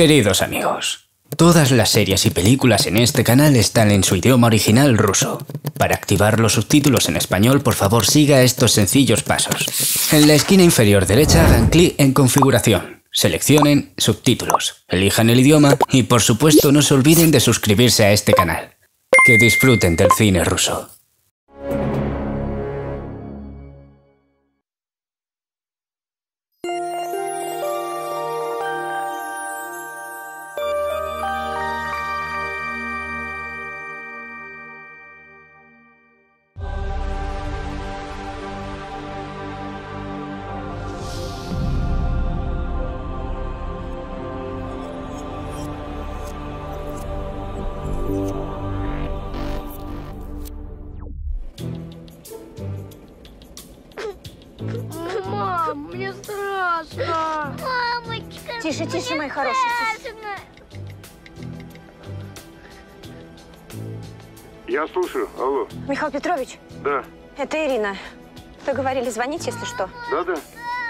Queridos amigos, todas las series y películas en este canal están en su idioma original ruso. Para activar los subtítulos en español, por favor siga estos sencillos pasos. En la esquina inferior derecha hagan clic en Configuración, seleccionen Subtítulos, elijan el idioma y por supuesto no se olviden de suscribirse a este canal. Que disfruten del cine ruso. Тише, мои хорошие. Я слушаю. Алло. Михаил Петрович? Да. Это Ирина. Договорились звонить, если что. Да.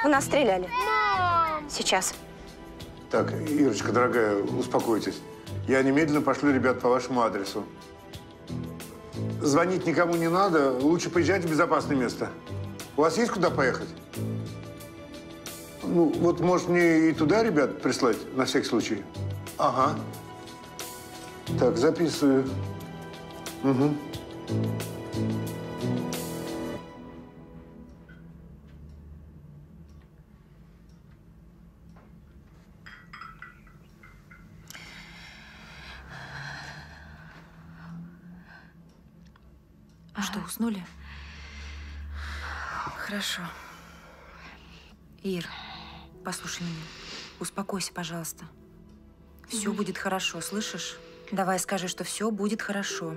У нас стреляли. Сейчас. Так, Ирочка, дорогая, успокойтесь. Я немедленно пошлю ребят по вашему адресу. Звонить никому не надо. Лучше поезжайте в безопасное место. У вас есть куда поехать? Ну, вот, может, мне и туда ребят прислать, на всякий случай? Ага. Так, записываю. Угу. А что, уснули? Хорошо. Ир. Послушай меня. Успокойся, пожалуйста. Все будет хорошо, слышишь? Давай скажи, что все будет хорошо.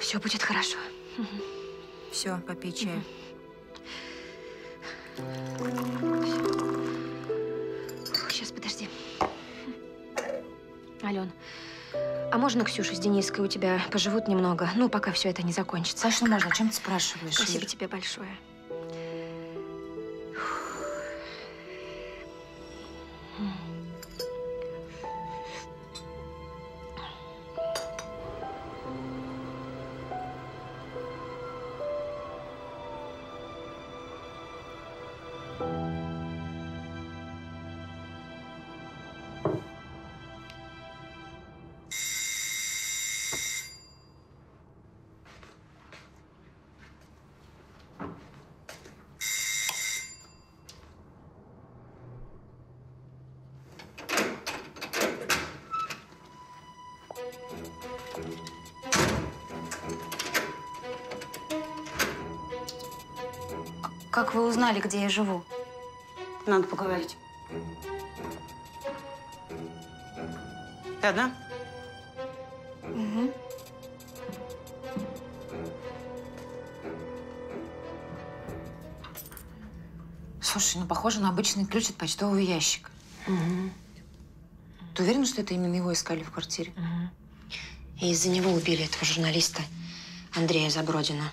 Все будет хорошо. Все, попей чаю. Сейчас, подожди. Ален, а можно Ксюша с Дениской у тебя поживут немного? Ну, пока все это не закончится. Конечно, можно. О чем ты спрашиваешь? Спасибо тебе большое. Как вы узнали, где я живу? Надо поговорить. Ты одна? Угу. Слушай, ну похоже на обычный ключ от почтового ящика. Угу. Ты уверена, что это именно его искали в квартире? Угу. И из-за него убили этого журналиста Андрея Забродина.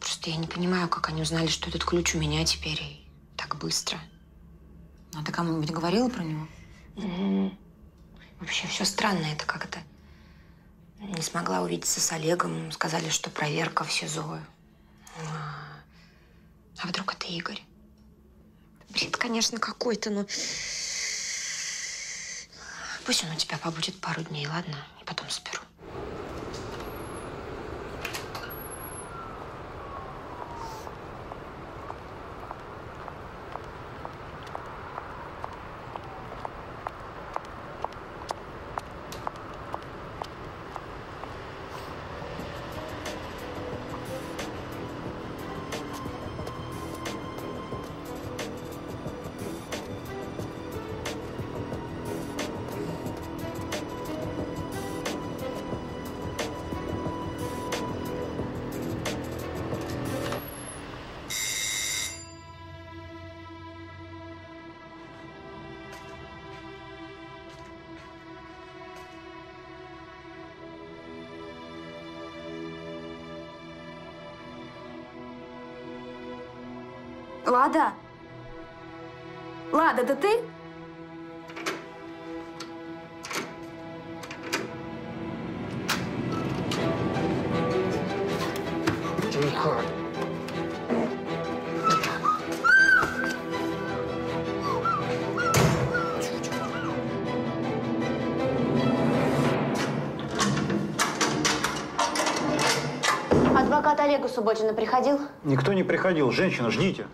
Просто я не понимаю, как они узнали, что этот ключ у меня теперь и так быстро. А ты кому-нибудь говорила про него? Вообще все странно это как-то. Не смогла увидеться с Олегом, сказали, что проверка в СИЗО. А вдруг это Игорь? Бред, конечно, какой-то, но... Пусть он у тебя побудет пару дней, ладно? И потом заберу. Лада? Лада, да ты? Олегу Субботину приходил? Никто не приходил. Женщина, ждите.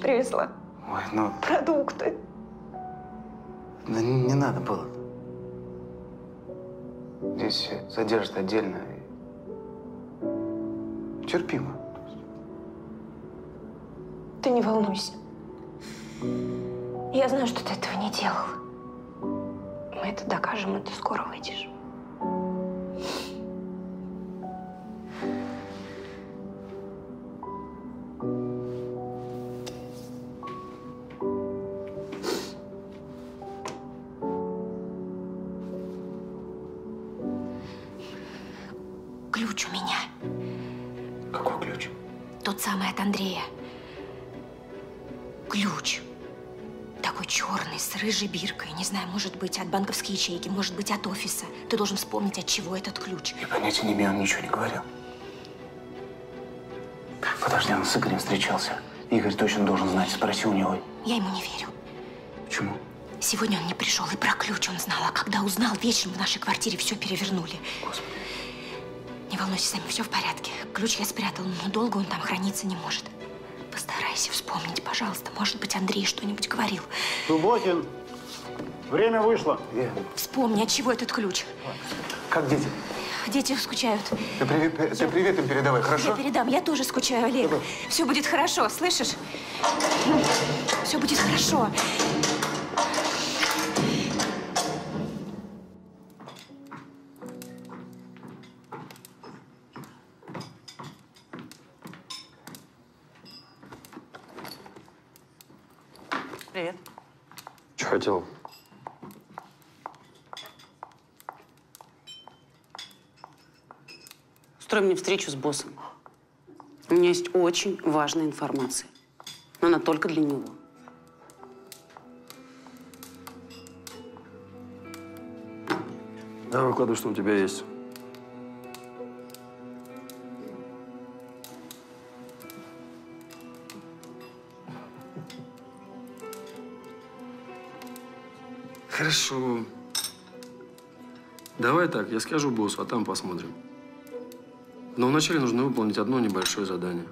Привезла. Ой, ну… Продукты. Да не надо было. Здесь содержит отдельно. Терпимо. Ты не волнуйся. Я знаю, что ты этого не делал. Мы это докажем, и ты скоро выйдешь. Может быть, от банковской ячейки, может быть, от офиса. Ты должен вспомнить, от чего этот ключ. Я понятия не имею, он ничего не говорил. Подожди, он с Игорем встречался. Игорь точно должен знать, спроси у него. Я ему не верю. Почему? Сегодня он не пришел, и про ключ он знал. А когда узнал, вечером в нашей квартире все перевернули. Господи. Не волнуйся, Сами, все в порядке. Ключ я спрятал, но долго он там храниться не может. Постарайся вспомнить, пожалуйста. Может быть, Андрей что-нибудь говорил. Субботин. Время вышло. Вспомни, от чего этот ключ. Как дети? Дети скучают. Ты привет им передавай, хорошо? Я передам. Я тоже скучаю, Олег. Давай. Все будет хорошо, слышишь? Все будет хорошо. Привет. Что хотел? Устрой мне встречу с боссом. У меня есть очень важная информация. Но она только для него. Да, выкладывай, что у тебя есть. Хорошо. Давай так, я скажу боссу, а там посмотрим. Но вначале нужно выполнить одно небольшое задание.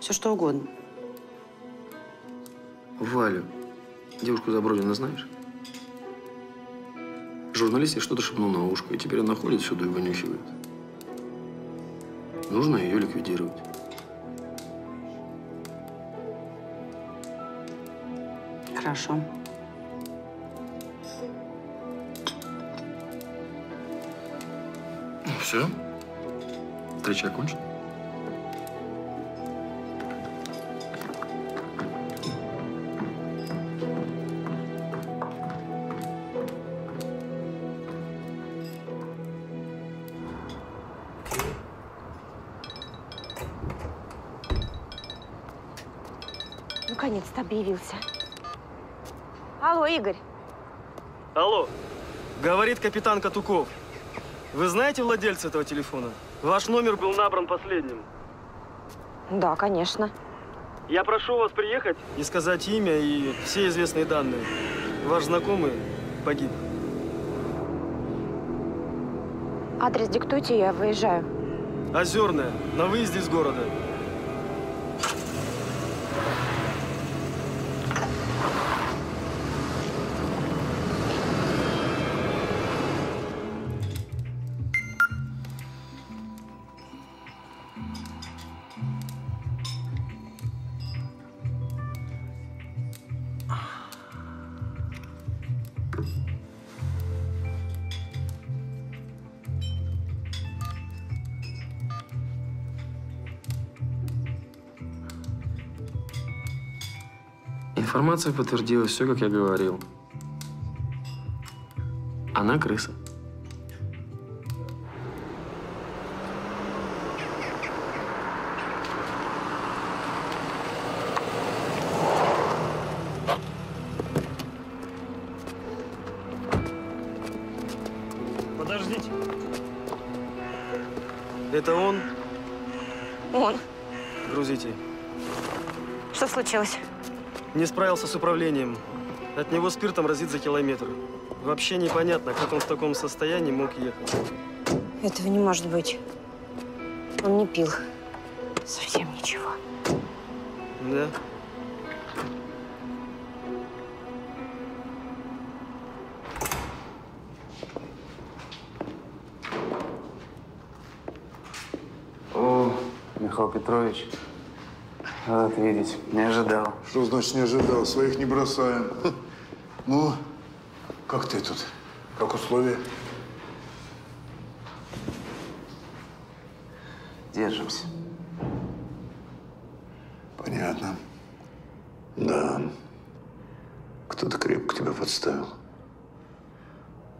Все что угодно. Валю, девушку Забродина, знаешь? Журналист ей что-то шепнул на ушко, и теперь она ходит всюду и вынюхивает. Нужно ее ликвидировать. Хорошо. Все? Встреча окончена. Наконец-то объявился. Алло, Игорь. Алло. Говорит капитан Катуков. Вы знаете владельца этого телефона? Ваш номер был набран последним. Да, конечно. Я прошу вас приехать и сказать имя и все известные данные. Ваш знакомый погиб. Адрес диктуйте, я выезжаю. Озерная, на выезде из города. Информация подтвердилась, все, как я говорил. Она крыса. Подождите. Это он? Он. Грузите. Что случилось? Не справился с управлением. От него спиртом разит за километр. Вообще непонятно, как он в таком состоянии мог ехать. Этого не может быть. Он не пил. Совсем ничего. Да? О, Михаил Петрович. Рад видеть. Не ожидал. Что значит не ожидал? Своих не бросаем. Ну, как ты тут? Как условия? Держимся. Понятно. Да. Кто-то крепко тебя подставил.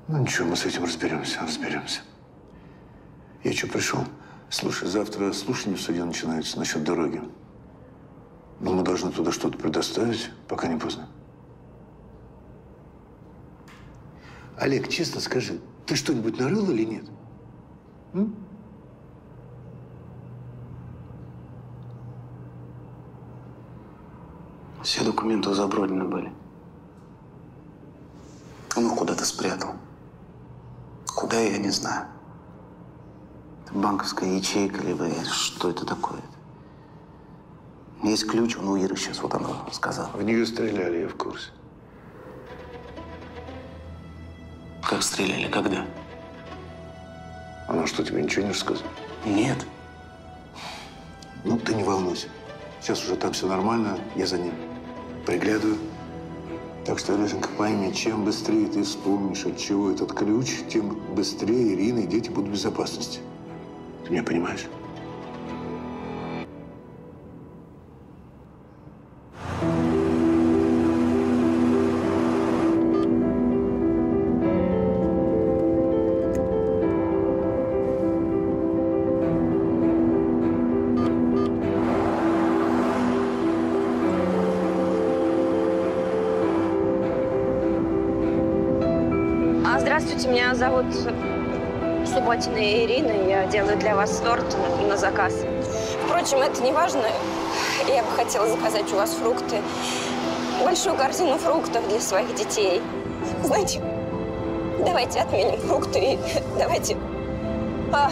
Ну ничего, мы с этим разберемся, разберемся. Я что, пришел? Слушай, завтра слушание в суде начинается насчет дороги. Но мы должны туда что-то предоставить, пока не поздно. Олег, честно скажи, ты что-нибудь нарыл или нет? М? Все документы у Забродина были. Он их куда-то спрятал. Куда, я не знаю. Банковская ячейка, либо что это такое? Есть ключ, он у Иры сейчас, вот она сказала. В нее стреляли, я в курсе. Как стреляли? Когда? Она что, тебе ничего не рассказала? Нет. Ну, ты не волнуйся. Сейчас уже там все нормально, я за ним приглядываю. Так что, Алёшенька, пойми, чем быстрее ты вспомнишь, от чего этот ключ, тем быстрее Ирина и дети будут в безопасности. Ты меня понимаешь? Меня зовут Субботина Ирина, я делаю для вас торт на заказ. Впрочем, это не важно. Я бы хотела заказать у вас фрукты. Большую корзину фруктов для своих детей. Знаете, давайте отменим фрукты и давайте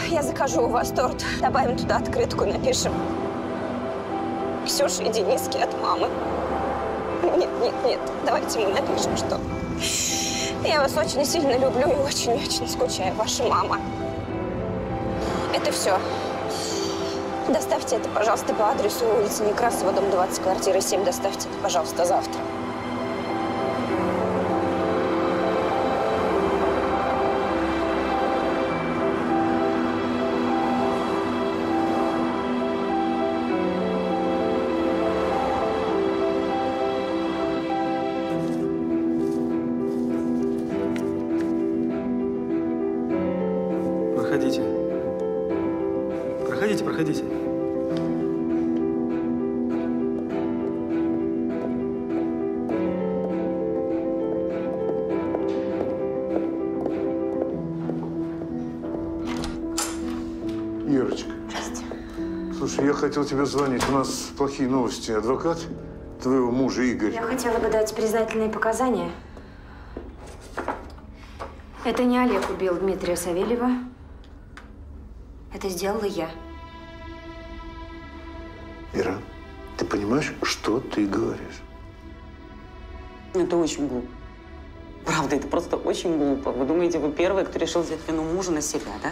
я закажу у вас торт. Добавим туда открытку, напишем. Ксюша и Дениски от мамы. Нет, нет, нет, давайте мы напишем, что... Я вас очень сильно люблю и очень-очень скучаю, ваша мама. Это все. Доставьте это, пожалуйста, по адресу улицы Некрасова, дом 20, квартира 7. Доставьте это, пожалуйста, завтра. Хотел тебе звонить. У нас плохие новости. Адвокат твоего мужа Игорь. Я хотела бы дать признательные показания. Это не Олег убил Дмитрия Савельева. Это сделала я. Ира, ты понимаешь, что ты говоришь? Это очень глупо. Правда, это просто очень глупо. Вы думаете, вы первый, кто решил взять вину мужа на себя, да?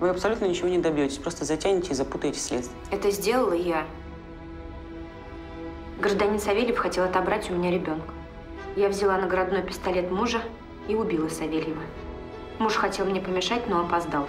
Вы абсолютно ничего не добьетесь, просто затянете и запутаете следствие. Это сделала я. Гражданин Савельев хотел отобрать у меня ребенка. Я взяла наградной пистолет мужа и убила Савельева. Муж хотел мне помешать, но опоздал.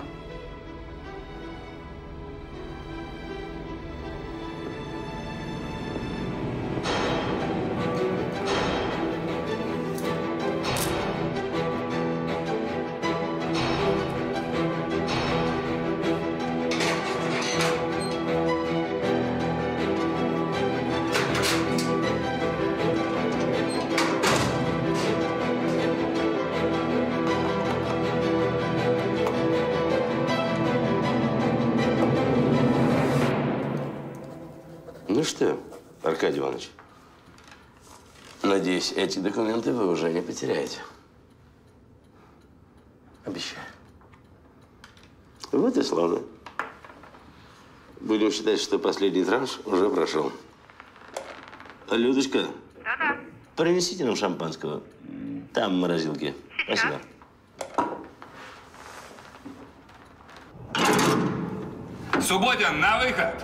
почты, Аркадий Иванович. Надеюсь, эти документы вы уже не потеряете. Обещаю. Вот и славно. Будем считать, что последний транш уже прошел. Людочка, да-да. Принесите нам шампанского. Там в морозилке. Сейчас. Спасибо. Субботин, на выход!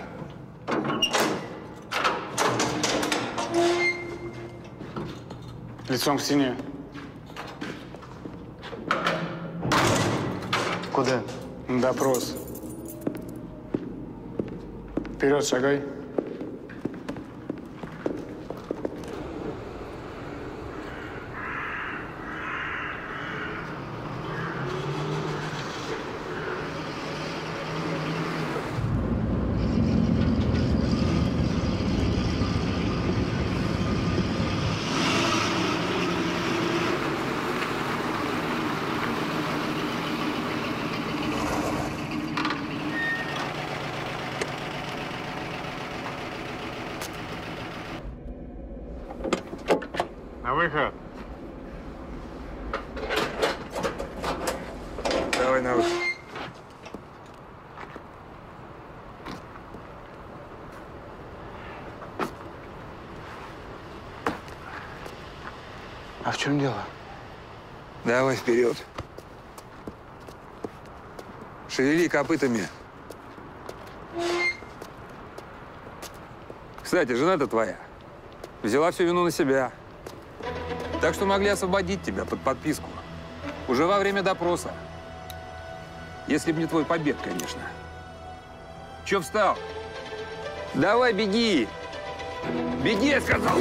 Лицом к стене. Куда? Допрос. Вперед, шагай. В чем дело? Давай вперед. Шевели копытами. Кстати, жена-то твоя взяла всю вину на себя. Так что могли освободить тебя под подписку. Уже во время допроса. Если бы не твой побег, конечно. Че встал? Давай беги. Беги, я сказал.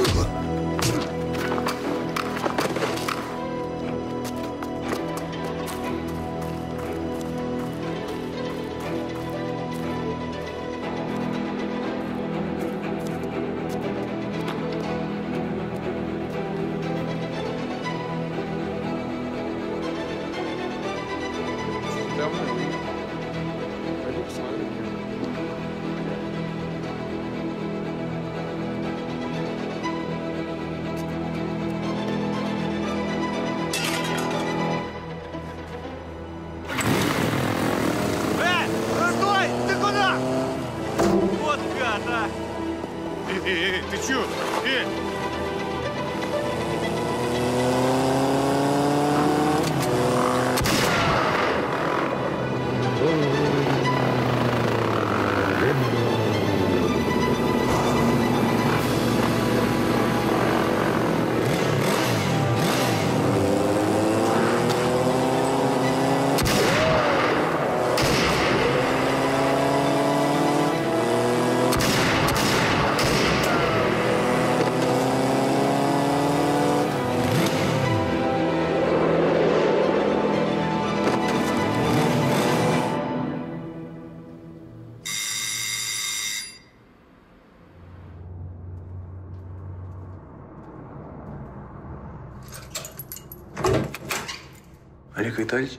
Италья?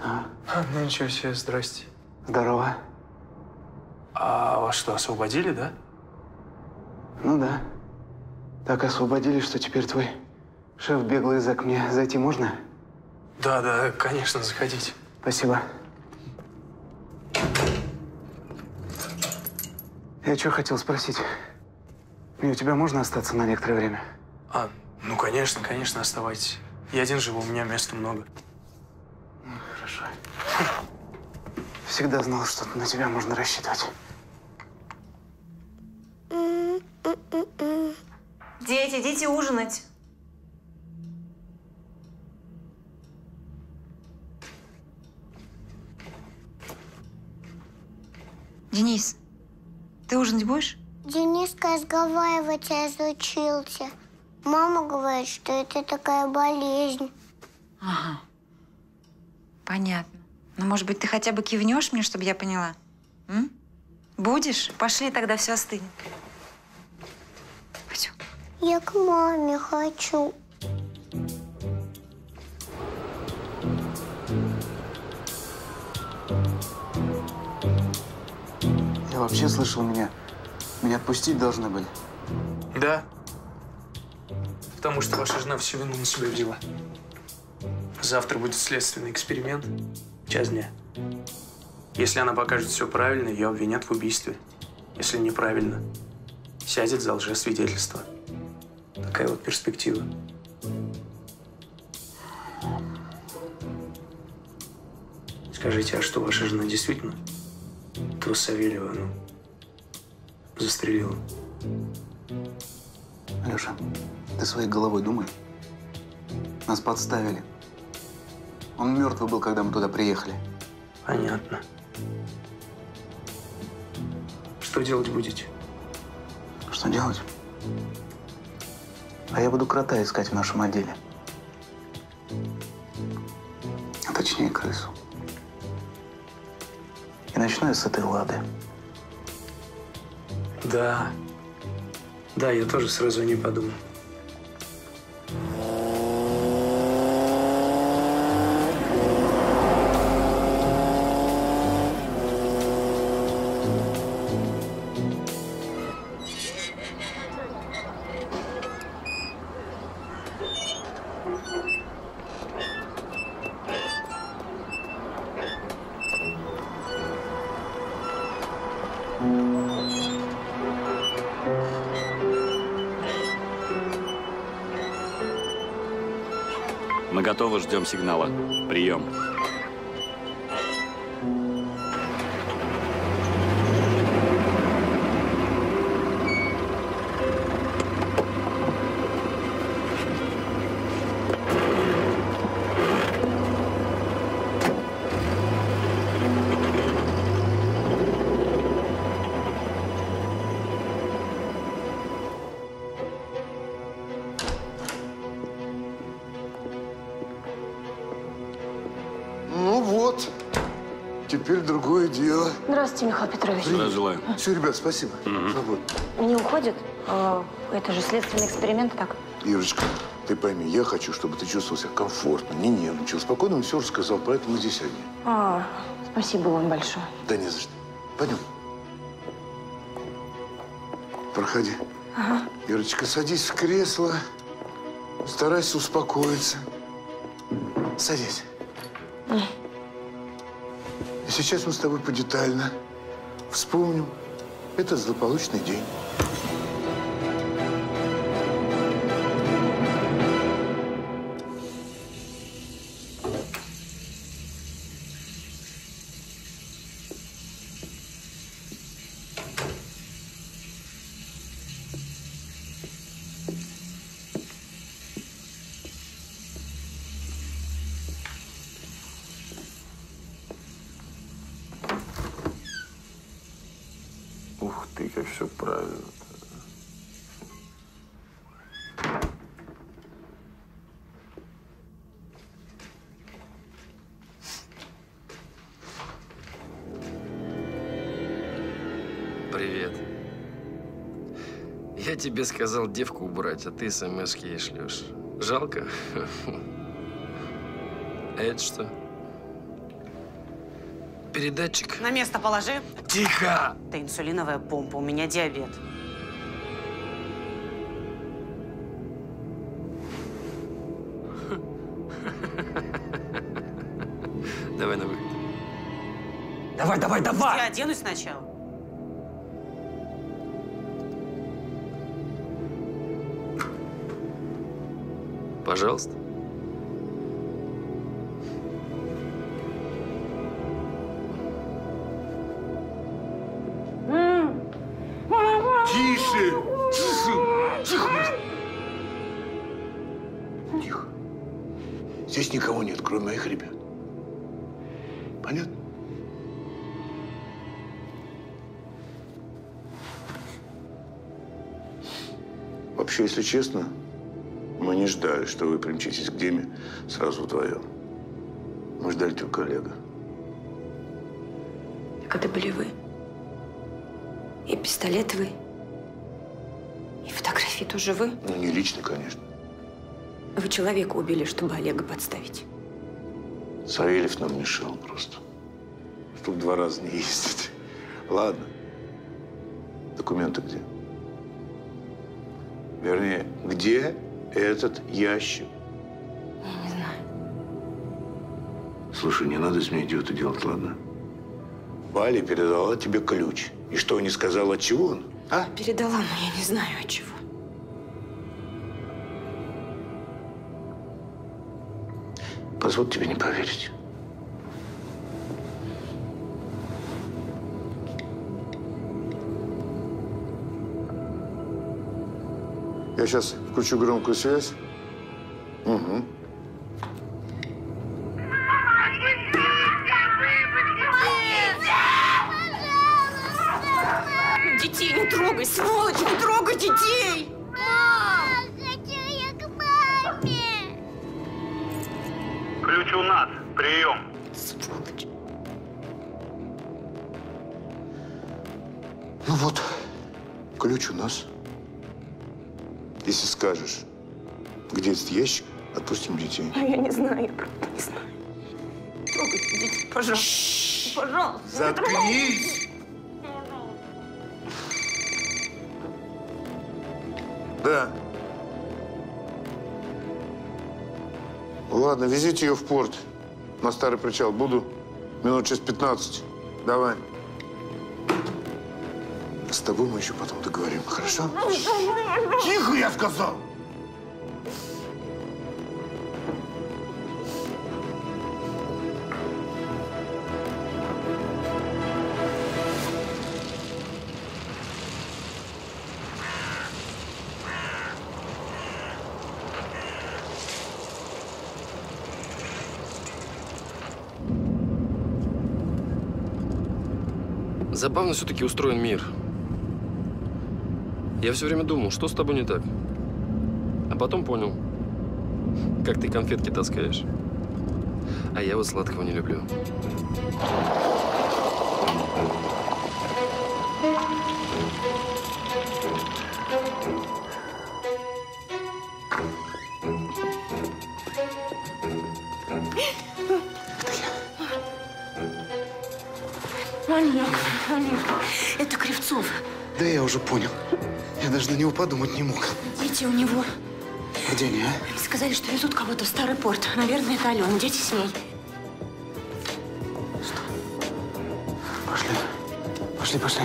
А, ну ничего себе, здрасте. Здорово. А вас что, освободили, да? Ну да. Так освободили, что теперь твой шеф беглый за к мне. Зайти можно? Да, да, конечно, заходите. Спасибо. Я что хотел спросить? Мне у тебя можно остаться на некоторое время? А, ну конечно, конечно, оставайтесь. Я один живу, у меня места много. Всегда знал, что на тебя можно рассчитывать. Дети, идите ужинать. Денис, ты ужинать будешь? Дениска разговаривать разучился. Мама говорит, что это такая болезнь. Ага. Понятно. Ну, может быть, ты хотя бы кивнешь мне, чтобы я поняла? М? Будешь? Пошли, тогда все остынет. Пойдем. Я к маме хочу. Я вообще слышал, меня Меня отпустить должны были? Да. Потому что ваша жена всю вину на себя взяла. Завтра будет следственный эксперимент. Час дня. Если она покажет все правильно, ее обвинят в убийстве. Если неправильно, сядет за лжесвидетельство. Такая вот перспектива. Скажите, а что, ваша жена действительно то Савельева, ну, застрелила? Алёша, ты своей головой думай. Нас подставили. Он мертвый был, когда мы туда приехали. Понятно. Что делать будете? Что делать? А я буду крота искать в нашем отделе. А точнее, крысу. И начну я с этой Лады. Да. Да, я тоже сразу не подумал. Готовы, ждем сигнала. Прием. Здравствуйте, Михаил Петрович. Здравия желаю. Все, ребят, спасибо. Угу. Не уходит? Это же следственный эксперимент, так? Ирочка, ты пойми, я хочу, чтобы ты чувствовал себя комфортно, не нервничал, спокойно, он все рассказал, поэтому здесь они. Спасибо вам большое. Да не за что. Пойдем. Проходи. Ага. Ирочка, садись в кресло, старайся успокоиться. Садись. Сейчас мы с тобой подетально вспомним этот злополучный день. Тебе сказал девку убрать, а ты смс-ки ей шлешь. Жалко? А это что? Передатчик? На место положи. Тихо! Это инсулиновая помпа, у меня диабет. Давай на выход. Давай, давай, давай! Я оденусь сначала. Пожалуйста. Тише! Тише! Тихо! Тихо. Здесь никого нет, кроме моих ребят. Понятно? Вообще, если честно, не ждали, что вы примчитесь к Диме сразу вдвоем. Мы ждали только Олега. Так это были вы. И пистолет вы. И фотографии тоже вы. Ну, не лично, конечно. Вы человека убили, чтобы Олега подставить. Савельев нам мешал просто. Чтобы 2 раза не ездить. Ладно. Документы где? Вернее, где этот ящик? Я не знаю. Слушай, не надо с меня идиота делать, ладно? Валя передала тебе ключ. И что, не сказала, от чего он? А? Передала, но я не знаю, от чего. Позволь тебе не поверить. Я сейчас включу громкую связь. Угу. Детей не трогай, сволочь, не трогай детей! Мам, хочу я к маме! Ключ у нас, прием. Сволочь. Ну вот, ключ у нас. Если скажешь, где этот ящик, отпустим детей. Я не знаю, я правда не знаю. Не трогайте детей, пожалуйста. Ш-ш-ш. Пожалуйста. Заткнись! Да. Ладно, везите ее в порт. На старый причал. Буду минут через 15. Давай. С тобой мы еще потом договорим, хорошо? Тихо, я сказал! Забавно все-таки устроен мир. Я все время думал, что с тобой не так. А потом понял, как ты конфетки таскаешь. А я вот сладкого не люблю. Это Кривцов. Да я уже понял. Я даже на него подумать не мог. Дети у него. Где они, а? Сказали, что везут кого-то в старый порт. Наверное, это Алёна. Дети с ней. Что? Пошли. Пошли, пошли.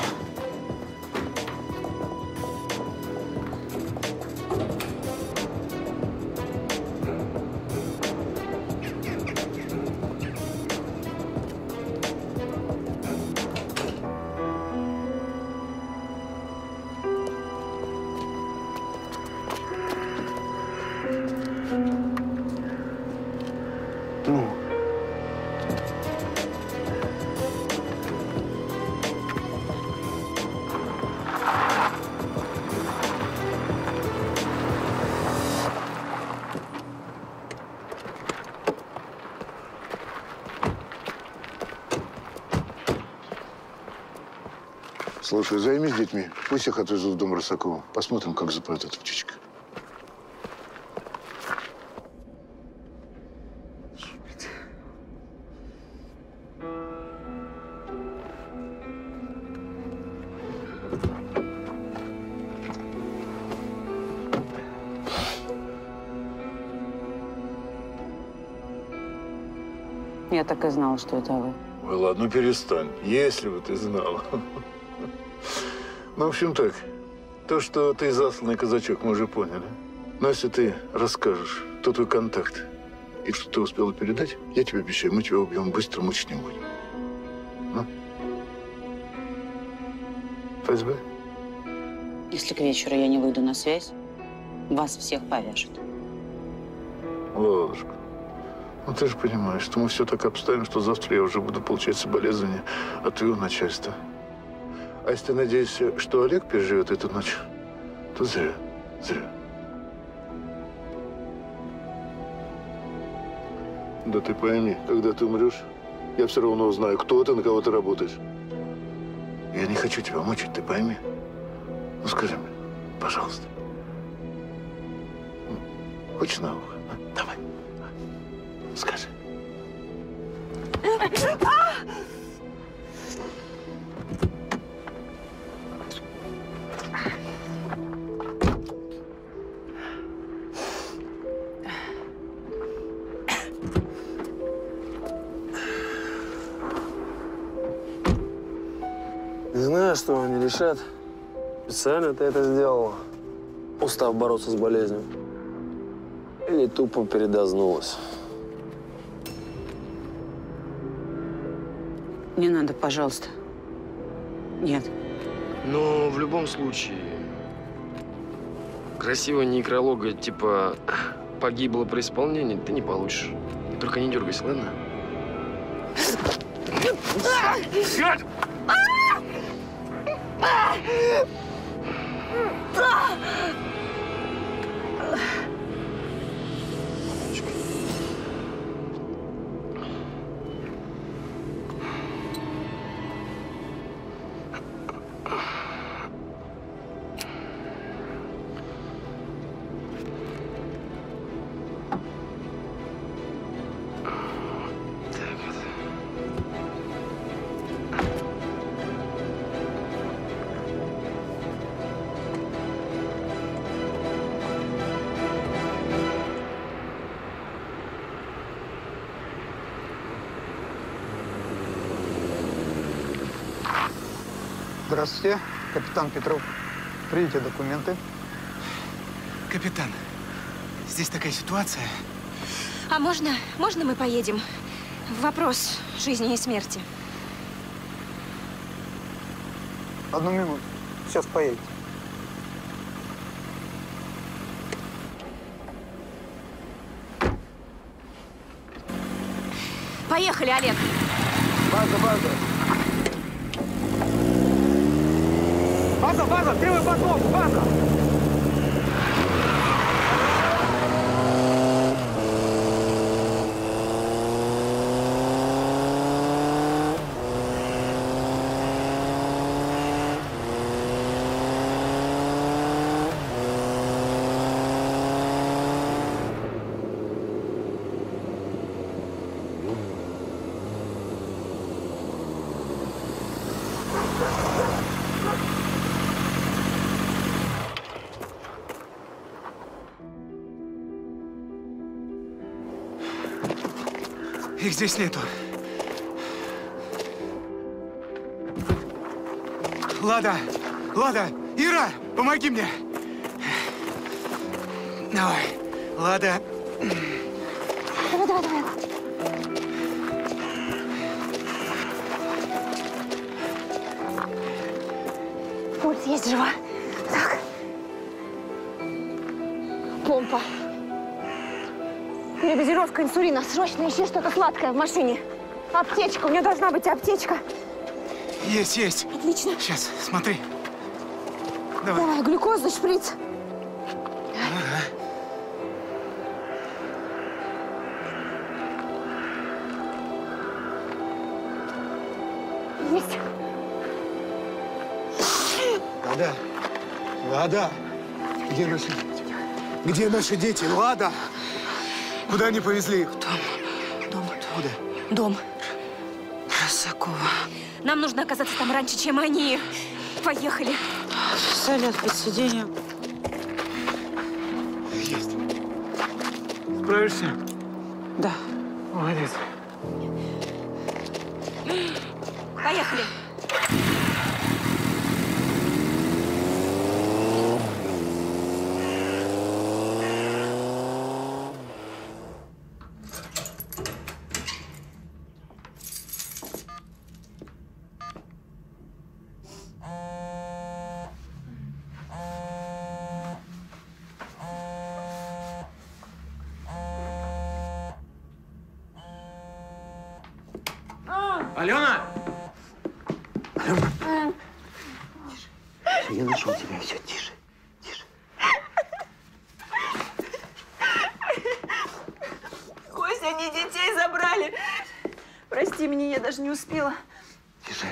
Слушай, займись детьми. Пусть их отвезут в дом Рысакова. Посмотрим, как запоет эта птичка. Я так и знала, что это вы. Ой, ладно, перестань. Если бы ты знала. Ну, в общем так, то, что ты засланный казачок, мы уже поняли. Но если ты расскажешь, кто твой контакт и что ты успела передать, я тебе обещаю, мы тебя убьем быстро, мучить не будем. Ну? ФСБ? Если к вечеру я не выйду на связь, вас всех повяжут. Ладушка, ну ты же понимаешь, что мы все так обставим, что завтра я уже буду получать соболезнования от твоего начальства. А если ты надеешься, что Олег переживет эту ночь, то зря, зря. Да ты пойми, когда ты умрешь, я все равно узнаю, кто ты, на кого ты работаешь. Я не хочу тебя мучить, ты пойми. Ну скажи мне, пожалуйста. Хочешь на ухо? А? Давай. Скажи. честного не лишат. Специально ты это сделала, устав бороться с болезнью. Или тупо передознулась. Не надо, пожалуйста. Нет. Но в любом случае, красивого некролога типа погибла при исполнении ты не получишь. Только не дергайся, ладно? Здравствуйте, капитан Петров. Примите документы. Капитан, здесь такая ситуация. А можно мы поедем? Вопрос жизни и смерти. Одну минуту. Сейчас поедем. Поехали, Олег. База. База, первый подвод, база! Их здесь нету. Лада, Ира, помоги мне. Давай, Лада. Давай. Пульс есть, жива. Так. Помпа. Передозировка инсулина. Срочно ищи что-то сладкое в машине. Аптечка. У меня должна быть аптечка. Есть. Отлично. Сейчас, смотри. Давай, глюкозный шприц. Ага. Есть. Лада. Где наши дети? Лада. Куда они повезли их? Куда? Дом. Красакова. Нам нужно оказаться там раньше, чем они. Поехали. Салют под сиденьем. Есть. Справишься? Да. Молодец. Поехали. Алёна! Я нашел тебя, все, тише. Кость, они детей забрали. Прости меня, я даже не успела. Тише.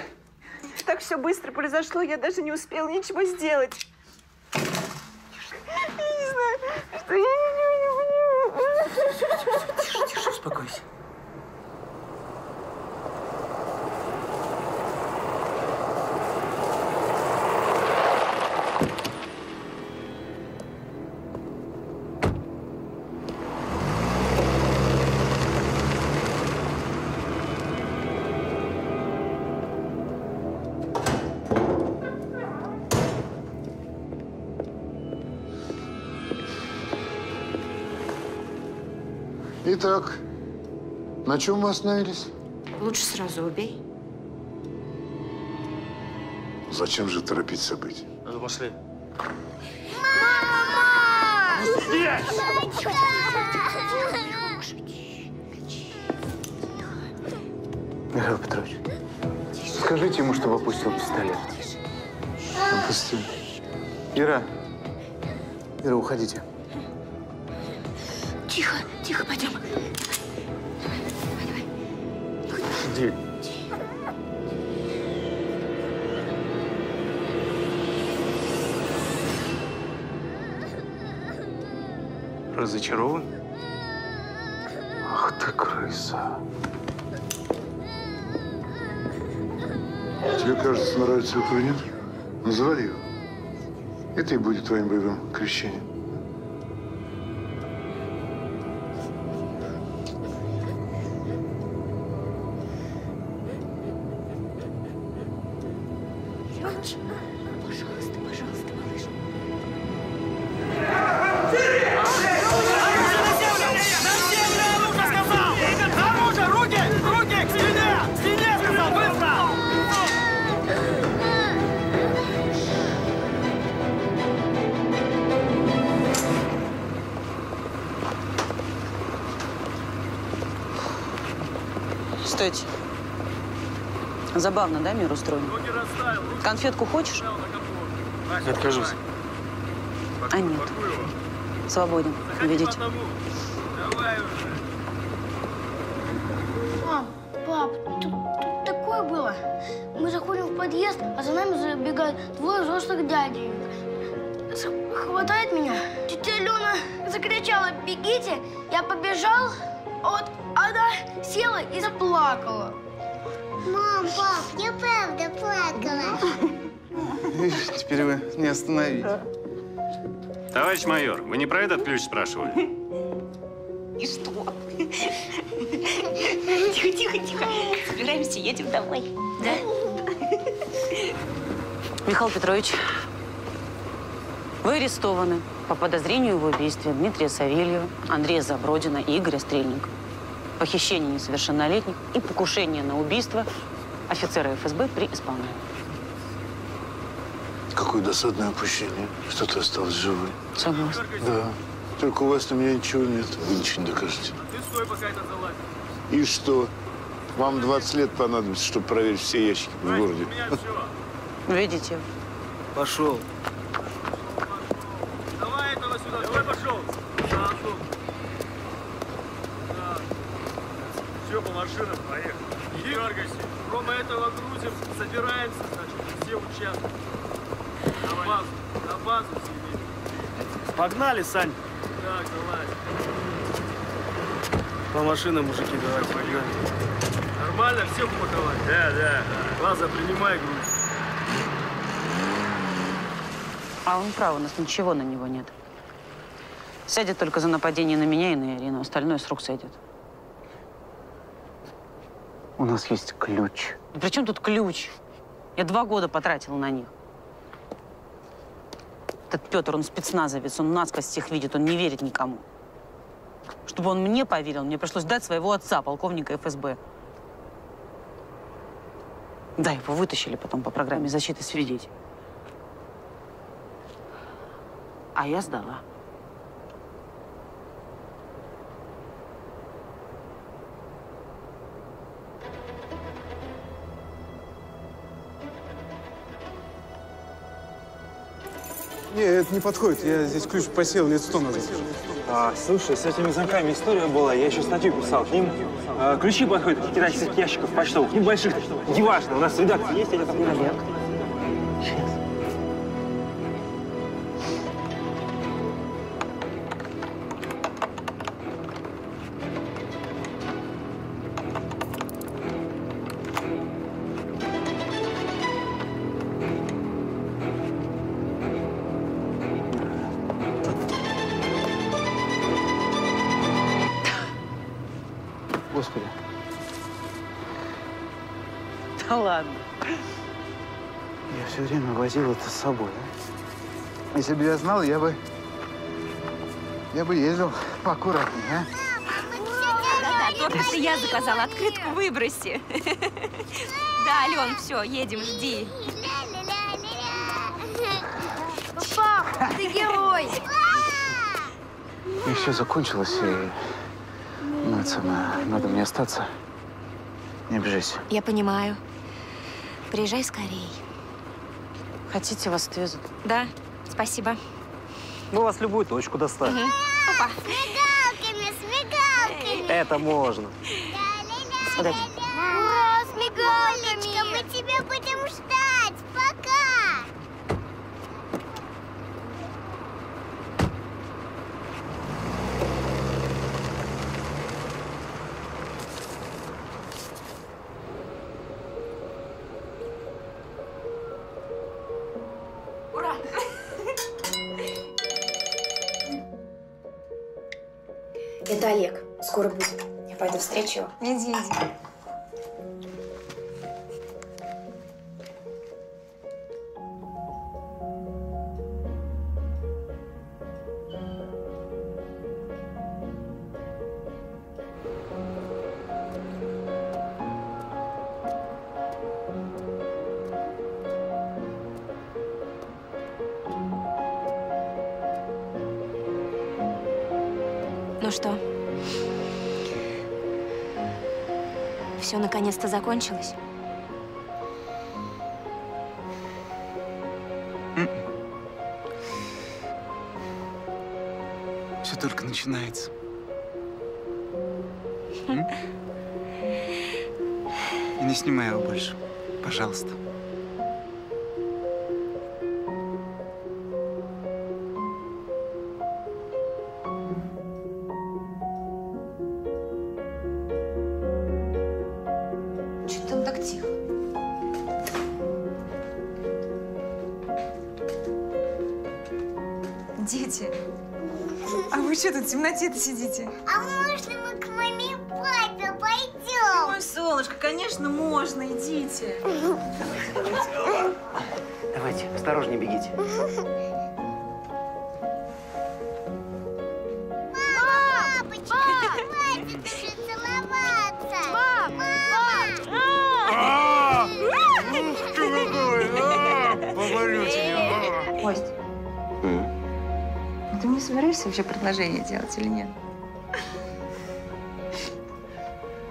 Так все быстро произошло, я даже не успела ничего сделать. Тише. Я не знаю, что я не понимаю. Тише, успокойся. Итак, на чем мы остановились? Лучше сразу убей. Зачем же торопить события? Ну, пошли. Мама! Михаил Петрович, скажите ему, чтобы опустил пистолет. Опустил. Ира. Ира, уходите. Тихо, тихо, пойдем. Давай. Иди. Разочарован? Ах ты, крыса. Тебе, кажется, нравится этого, нет? Называй ее. Это и будет твоим боевым крещением. Забавно, да, мир устроен? Конфетку хочешь? Я откажусь. А нет. Свободен. Видите? Мам, пап, тут такое было. Мы заходим в подъезд, а за нами забегают двое взрослых дядей. Хватает меня. Тетя Алёна закричала: бегите! Я побежал, вот она села и заплакала. Мам, пап, я правда плакала. Теперь вы не остановите. Товарищ майор, вы не про этот ключ спрашивали? И что? Тихо, тихо, тихо. Собираемся, едем домой. Да? Михаил Петрович, вы арестованы по подозрению в убийстве Дмитрия Савельева, Андрея Забродина и Игоря Стрельникова. Похищение несовершеннолетних и покушение на убийство офицера ФСБ при исполнении. Какое досадное упущение, что ты осталась живой. Согласна. Да. Только у вас на меня ничего нет. Вы ничего не докажете. Ты стой, пока это залазит. И что? Вам 20 лет понадобится, чтобы проверить все ящики в городе. Видите? Пошел. Давай этого сюда, давай пошел. Все, по машинам, поехали. Не дергайся. Кроме этого грузим, собираемся, значит, все участвуют. На базу сидим. Погнали, Сань. Так, давай. По машинам, мужики, давайте, погнали. Нормально все упаковали? Да, да. Лаза, принимай груз. А он прав, у нас ничего на него нет. Сядет только за нападение на меня и на Ирину, остальное срок сойдет. У нас есть ключ. Да при чем тут ключ? Я 2 года потратила на них. Этот Петр, он спецназовец, он насквозь всех видит, он не верит никому. Чтобы он мне поверил, мне пришлось дать своего отца, полковника ФСБ. Да, его вытащили потом по программе защиты свидетелей. А я сдала. Не, это не подходит. Я здесь ключ посел лет 100 назад. А, слушай, с этими замками история была. Я еще статью писал. К ним ключи подходят от китайских ящиков почтовых, небольших. Неважно, у нас в редакции есть, я так не знаю. Возил это с собой, да? Если бы я знал, я бы ездил поаккуратнее, а? Да, торт это я заказала. Открытку выброси. Да, Ален, все, едем, жди. Папа, ты герой! Еще закончилось, и надо мне остаться. Не обижайся. Я понимаю. Приезжай скорей. Хотите, вас отвезут? Да, спасибо. Ну, вас любую точку доставят. Угу. Папа. С мигалками. Это можно. Ура, с мигалками. Олечка, мы тебя будем ждать. Пока. Это Олег. Скоро будет. Я пойду встречу его. Иди, иди. Ну что? Все наконец-то закончилось. Все только начинается. И не снимай его больше, пожалуйста. В темноте-то сидите. А можно мы к маме и папе пойдем? Ой, солнышко, конечно, можно, идите. Давайте, осторожнее бегите. Папочка, хватит уже целоваться. Мама! Что такое? Повалю тебя. Кость. Ты не собираешься вообще предложение делать или нет?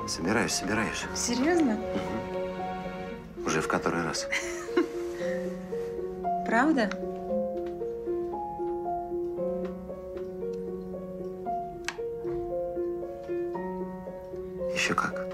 Собираюсь, собираешь. Серьезно? Угу. Уже в который раз. Правда? Еще как.